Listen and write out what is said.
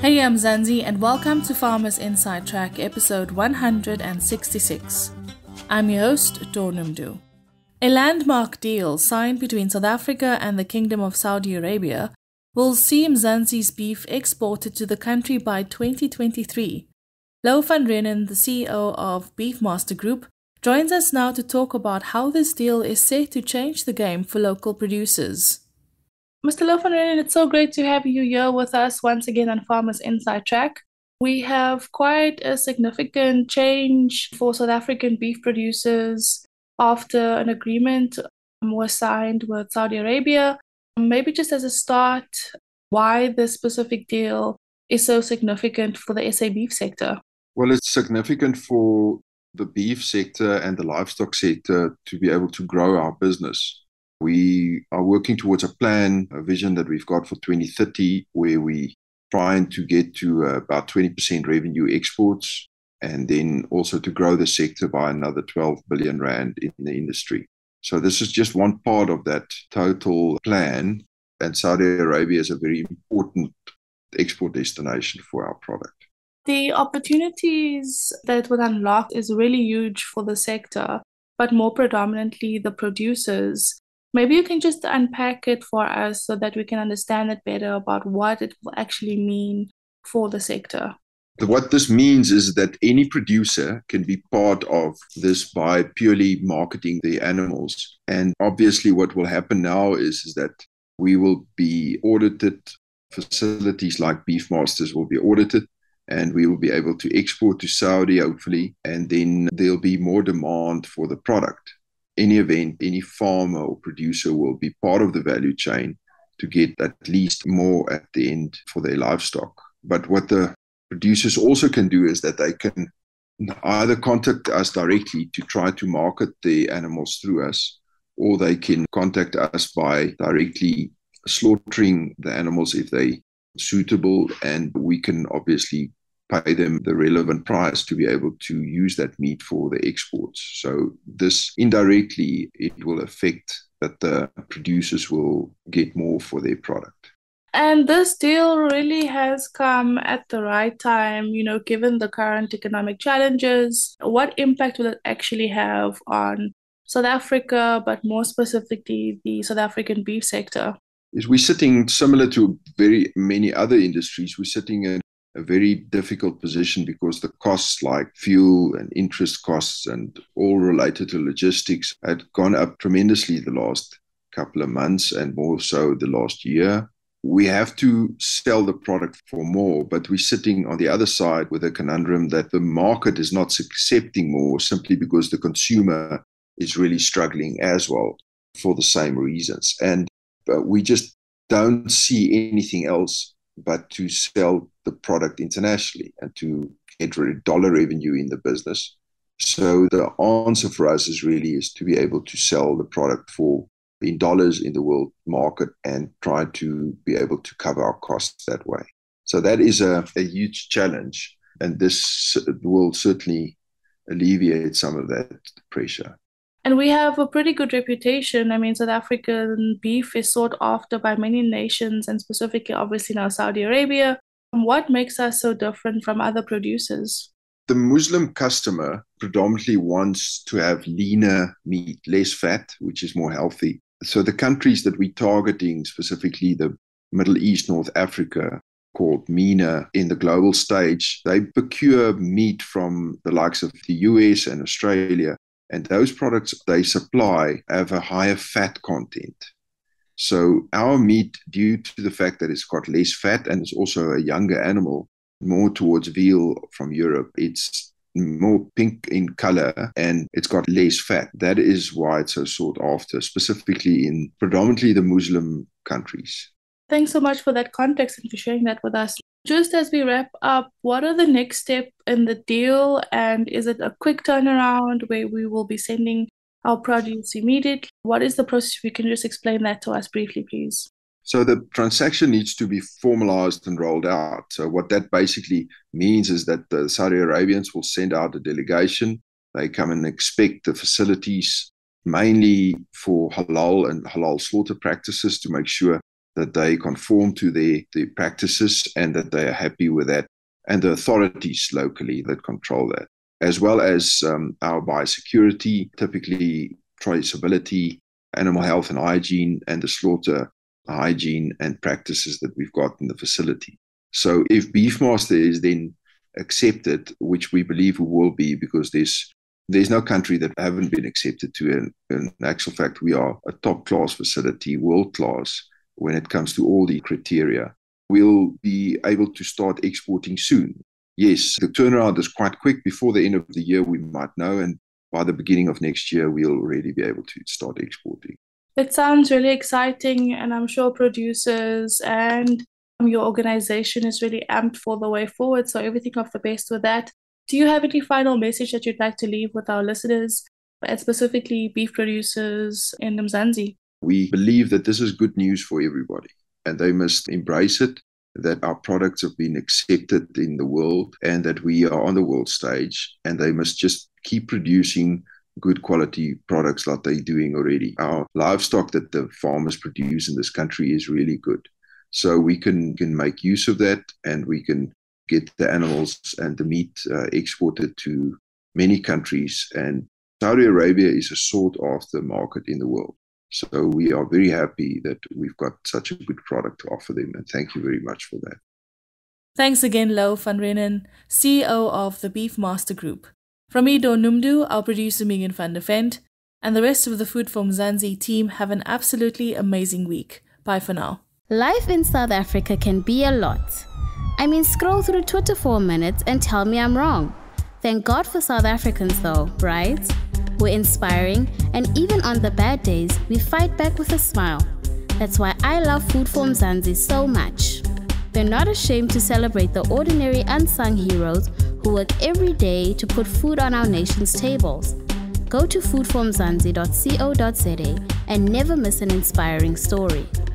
Hey, I'm Mzansi and welcome to Farmer's Inside Track episode 166. I'm your host, Tornumdu. A landmark deal signed between South Africa and the Kingdom of Saudi Arabia will see Mzansi's beef exported to the country by 2023. Louw van Reenen, the CEO of Beefmaster Group, joins us now to talk about how this deal is set to change the game for local producers. Mr. Louw van Reenen, it's so great to have you here with us once again on Farmers Inside Track. We have quite a significant change for South African beef producers after an agreement was signed with Saudi Arabia. Maybe just as a start, why this specific deal is so significant for the SA beef sector? Well, it's significant for the beef sector and the livestock sector to be able to grow our business. We are working towards a plan, a vision that we've got for 2030, where we're trying to get to about 20% revenue exports, and then also to grow the sector by another 12 billion rand in the industry. So this is just one part of that total plan, and Saudi Arabia is a very important export destination for our product. The opportunities that were unlocked is really huge for the sector, but more predominantly the producers. Maybe you can just unpack it for us so that we can understand it better about what it will actually mean for the sector. What this means is that any producer can be part of this by purely marketing the animals. And obviously what will happen now is that we will be audited. Facilities like Beefmasters will be audited, and we will be able to export to Saudi, hopefully, and then there'll be more demand for the product. Any event, any farmer or producer will be part of the value chain to get at least more at the end for their livestock. But what the producers also can do is that they can either contact us directly to try to market the animals through us, or they can contact us by directly slaughtering the animals if they're suitable, and we can obviously pay them the relevant price to be able to use that meat for the exports. So this indirectly, it will affect that the producers will get more for their product. And this deal really has come at the right time, you know, given the current economic challenges. What impact will it actually have on South Africa, but more specifically the South African beef sector? Is we're sitting, similar to very many other industries, we're sitting in a very difficult position because the costs like fuel and interest costs and all related to logistics had gone up tremendously the last couple of months and more so the last year. We have to sell the product for more, but we're sitting on the other side with a conundrum that the market is not accepting more simply because the consumer is really struggling as well for the same reasons. And we just don't see anything else but to sell the product internationally and to get dollar revenue in the business. So the answer for us is really is to be able to sell the product for in dollars in the world market and try to be able to cover our costs that way. So that is a huge challenge, and this will certainly alleviate some of that pressure. And we have a pretty good reputation. I mean, South African beef is sought after by many nations, and specifically, obviously, now Saudi Arabia. What makes us so different from other producers? The Muslim customer predominantly wants to have leaner meat, less fat, which is more healthy. So the countries that we're targeting, specifically the Middle East, North Africa, called MENA in the global stage, they procure meat from the likes of the US and Australia. And those products they supply have a higher fat content. So our meat, due to the fact that it's got less fat and it's also a younger animal, more towards veal from Europe, it's more pink in color and it's got less fat. That is why it's so sought after, specifically in predominantly the Muslim countries. Thanks so much for that context and for sharing that with us. Just as we wrap up, what are the next steps in the deal, and is it a quick turnaround where we will be sending our produce immediately? What is the process? If you can just explain that to us briefly, please. So the transaction needs to be formalized and rolled out. So what that basically means is that the Saudi Arabians will send out a delegation. They come and inspect the facilities, mainly for halal and halal slaughter practices, to make sure that they conform to their practices and that they are happy with that, and the authorities locally that control that, as well as our biosecurity, typically traceability, animal health and hygiene, and the slaughter hygiene and practices that we've got in the facility. So if Beefmaster is then accepted, which we believe we will be, because there's no country that haven't been accepted to. And in actual fact, we are a top-class facility, world-class, when it comes to all the criteria. We'll be able to start exporting soon. Yes, the turnaround is quite quick. Before the end of the year, we might know. And by the beginning of next year, we'll already be able to start exporting. It sounds really exciting, and I'm sure producers and your organization is really amped for the way forward. So everything of the best with that. Do you have any final message that you'd like to leave with our listeners, and specifically beef producers in Mzansi? We believe that this is good news for everybody, and they must embrace it, that our products have been accepted in the world and that we are on the world stage, and they must just keep producing good quality products like they're doing already. Our livestock that the farmers produce in this country is really good. So we can make use of that, and we can get the animals and the meat exported to many countries. And Saudi Arabia is a sought-after market in the world. So we are very happy that we've got such a good product to offer them. And thank you very much for that. Thanks again, Louw van Reenen, CEO of the Beefmaster Group. From me, Tornumdu, our producer Megan van derFendt, and the rest of the Food for Mzansi team, have an absolutely amazing week. Bye for now. Life in South Africa can be a lot. I mean, scroll through Twitter for a minute and tell me I'm wrong. Thank God for South Africans though, right? We're inspiring, and even on the bad days, we fight back with a smile. That's why I love Food for Mzansi so much. They're not ashamed to celebrate the ordinary unsung heroes who work every day to put food on our nation's tables. Go to foodformzansi.co.za and never miss an inspiring story.